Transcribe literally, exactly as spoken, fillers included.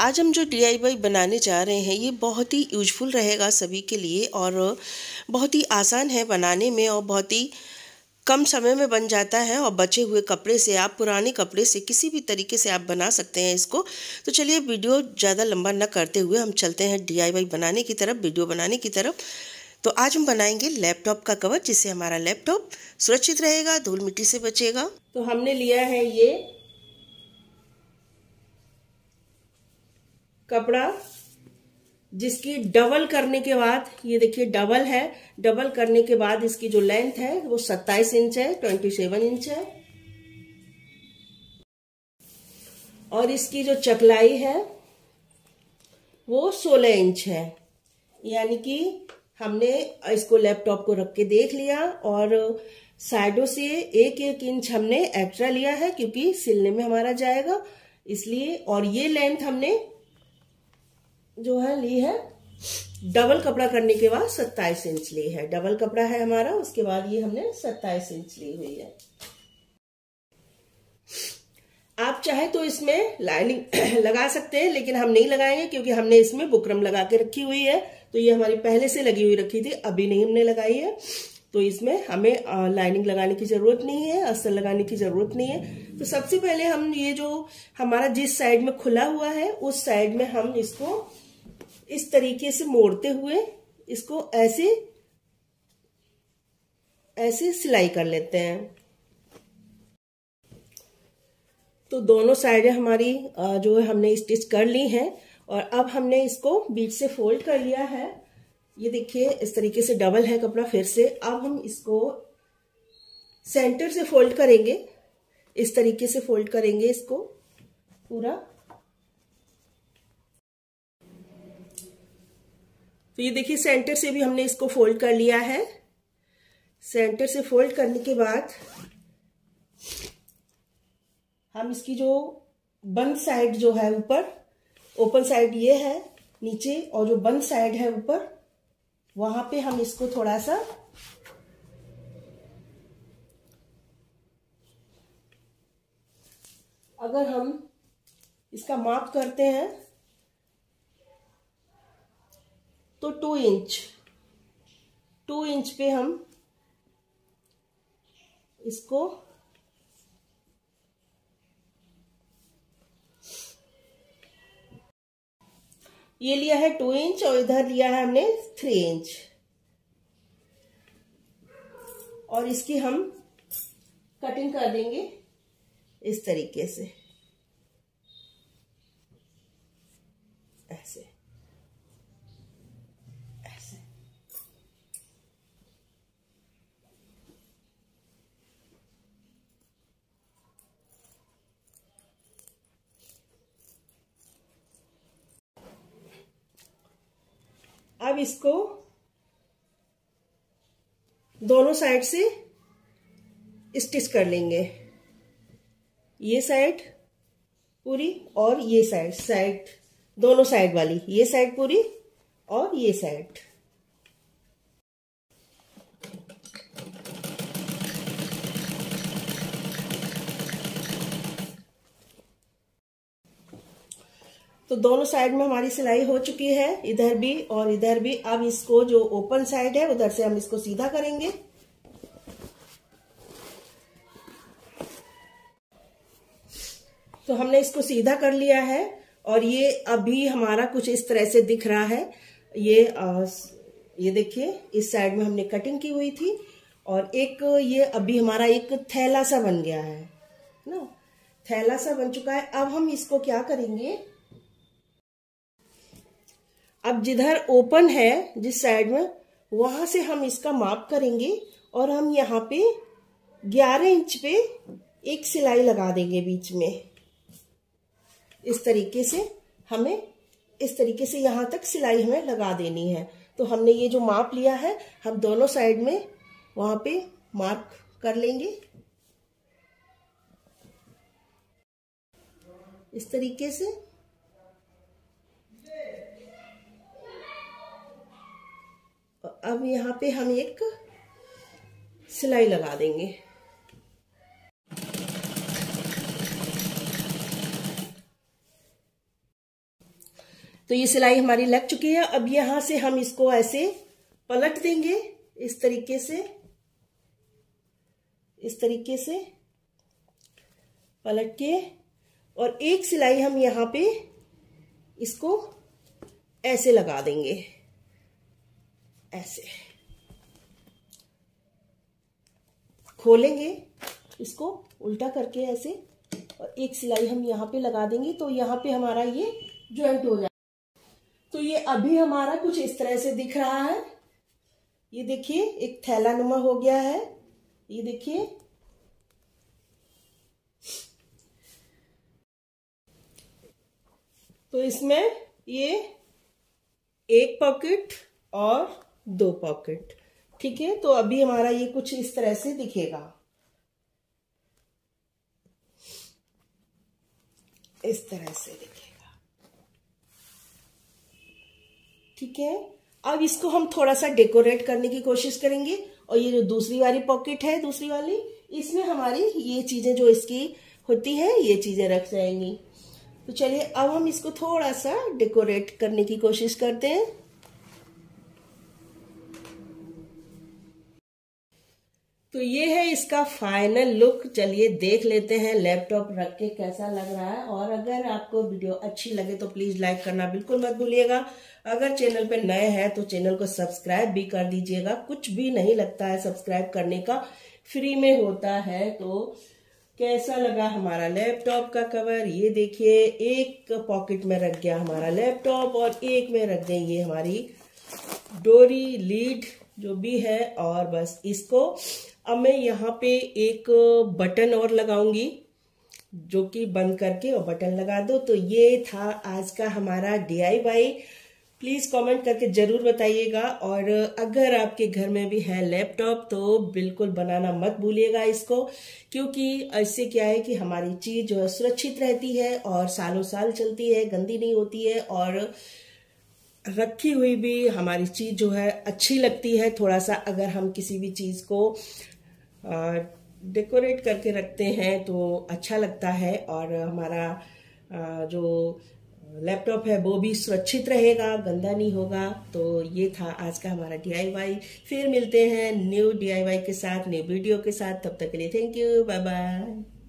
आज हम जो डी आई वाई बनाने जा रहे हैं ये बहुत ही यूजफुल रहेगा सभी के लिए और बहुत ही आसान है बनाने में और बहुत ही कम समय में बन जाता है और बचे हुए कपड़े से आप पुराने कपड़े से किसी भी तरीके से आप बना सकते हैं इसको। तो चलिए वीडियो ज़्यादा लंबा न करते हुए हम चलते हैं डी आई वाई बनाने की तरफ, वीडियो बनाने की तरफ। तो आज हम बनाएंगे लैपटॉप का कवर, जिससे हमारा लैपटॉप सुरक्षित रहेगा, धूल मिट्टी से बचेगा। तो हमने लिया है ये कपड़ा जिसकी डबल करने के बाद, ये देखिए डबल है, डबल करने के बाद इसकी जो लेंथ है वो सत्ताईस इंच है, सत्ताईस इंच है। और इसकी जो चकलाई है वो सोलह इंच है। यानी कि हमने इसको लैपटॉप को रख के देख लिया और साइडों से एक एक इंच हमने एक्स्ट्रा लिया है क्योंकि सिलने में हमारा जाएगा इसलिए। और ये लेंथ हमने जो है ली है डबल कपड़ा करने के बाद सत्ताईस इंच ली है, डबल कपड़ा है हमारा, उसके बाद ये हमने सत्ताईस इंच ली हुई है। आप चाहे तो इसमें लाइनिंग लगा सकते हैं लेकिन हम नहीं लगाएंगे क्योंकि हमने इसमें बुकरम लगा के रखी हुई है। तो ये हमारी पहले से लगी हुई रखी थी, अभी नहीं हमने लगाई है, तो इसमें हमें लाइनिंग लगाने की जरूरत नहीं है, अस्तर लगाने की जरूरत नहीं है। तो सबसे पहले हम ये जो हमारा जिस साइड में खुला हुआ है उस साइड में हम इसको इस तरीके से मोड़ते हुए इसको ऐसे ऐसे सिलाई कर लेते हैं। तो दोनों साइडें हमारी जो है हमने स्टिच कर ली हैं और अब हमने इसको बीच से फोल्ड कर लिया है। ये देखिए इस तरीके से डबल है कपड़ा फिर से। अब हम इसको सेंटर से फोल्ड करेंगे, इस तरीके से फोल्ड करेंगे इसको पूरा। तो ये देखिए सेंटर से भी हमने इसको फोल्ड कर लिया है। सेंटर से फोल्ड करने के बाद हम इसकी जो बंद साइड जो है ऊपर, ओपन साइड ये है नीचे और जो बंद साइड है ऊपर, वहां पे हम इसको थोड़ा सा अगर हम इसका माप करते हैं तो टू इंच टू इंच पे हम इसको ये लिया है टू इंच और इधर लिया है हमने थ्री इंच और इसकी हम कटिंग कर देंगे इस तरीके से, ऐसे ऐसे। अब इसको दोनों साइड से स्टिच कर लेंगे, ये साइड पूरी और ये साइड साइड दोनों साइड वाली, ये साइड पूरी और ये साइड। तो दोनों साइड में हमारी सिलाई हो चुकी है, इधर भी और इधर भी। अब इसको जो ओपन साइड है उधर से हम इसको सीधा करेंगे। तो हमने इसको सीधा कर लिया है और ये अभी हमारा कुछ इस तरह से दिख रहा है। ये आ, ये देखिए इस साइड में हमने कटिंग की हुई थी और एक ये अभी हमारा एक थैला सा बन गया है ना, थैला सा बन चुका है। अब हम इसको क्या करेंगे, अब जिधर ओपन है जिस साइड में वहां से हम इसका माप करेंगे और हम यहाँ पे ग्यारह इंच पे एक सिलाई लगा देंगे बीच में। इस तरीके से हमें इस तरीके से यहाँ तक सिलाई हमें लगा देनी है। तो हमने ये जो माप लिया है हम दोनों साइड में वहां पे मार्क कर लेंगे इस तरीके से। अब यहाँ पे हम एक सिलाई लगा देंगे। तो ये सिलाई हमारी लग चुकी है। अब यहाँ से हम इसको ऐसे पलट देंगे इस तरीके से, इस तरीके से पलट के, और एक सिलाई हम यहाँ पे इसको ऐसे लगा देंगे, ऐसे खोलेंगे इसको उल्टा करके ऐसे, और एक सिलाई हम यहाँ पे लगा देंगे। तो यहाँ पे हमारा ये ज्वाइंट हो जाएगा। तो ये अभी हमारा कुछ इस तरह से दिख रहा है। ये देखिए एक थैला नुमा हो गया है, ये देखिए। तो इसमें ये एक पॉकेट और दो पॉकेट, ठीक है। तो अभी हमारा ये कुछ इस तरह से दिखेगा, इस तरह से दिखेगा, ठीक है। अब इसको हम थोड़ा सा डेकोरेट करने की कोशिश करेंगे। और ये जो दूसरी वाली पॉकेट है, दूसरी वाली, इसमें हमारी ये चीजें जो इसकी होती है ये चीजें रख जाएंगी। तो चलिए अब हम इसको थोड़ा सा डेकोरेट करने की कोशिश करते हैं। तो ये है इसका फाइनल लुक। चलिए देख लेते हैं लैपटॉप रख के कैसा लग रहा है। और अगर आपको वीडियो अच्छी लगे तो प्लीज लाइक करना बिल्कुल मत भूलिएगा। अगर चैनल पे नए हैं तो चैनल को सब्सक्राइब भी कर दीजिएगा। कुछ भी नहीं लगता है सब्सक्राइब करने का, फ्री में होता है। तो कैसा लगा हमारा लैपटॉप का कवर, ये देखिए। एक पॉकेट में रख गया हमारा लैपटॉप और एक में रख देंगे हमारी डोरी, लीड जो भी है। और बस इसको अब मैं यहाँ पे एक बटन और लगाऊंगी, जो कि बंद करके और बटन लगा दो। तो ये था आज का हमारा D I Y. Please comment करके ज़रूर बताइएगा। और अगर आपके घर में भी है लैपटॉप तो बिल्कुल बनाना मत भूलिएगा इसको, क्योंकि इससे क्या है कि हमारी चीज़ जो है सुरक्षित रहती है और सालों साल चलती है, गंदी नहीं होती है। और रखी हुई भी हमारी चीज़ जो है अच्छी लगती है। थोड़ा सा अगर हम किसी भी चीज़ को डेकोरेट करके रखते हैं तो अच्छा लगता है। और हमारा जो लैपटॉप है वो भी सुरक्षित रहेगा, गंदा नहीं होगा। तो ये था आज का हमारा डी आई वाई। फिर मिलते हैं न्यू डी आई वाई के साथ, न्यू वीडियो के साथ। तब तक के लिए थैंक यू, बाय बाय।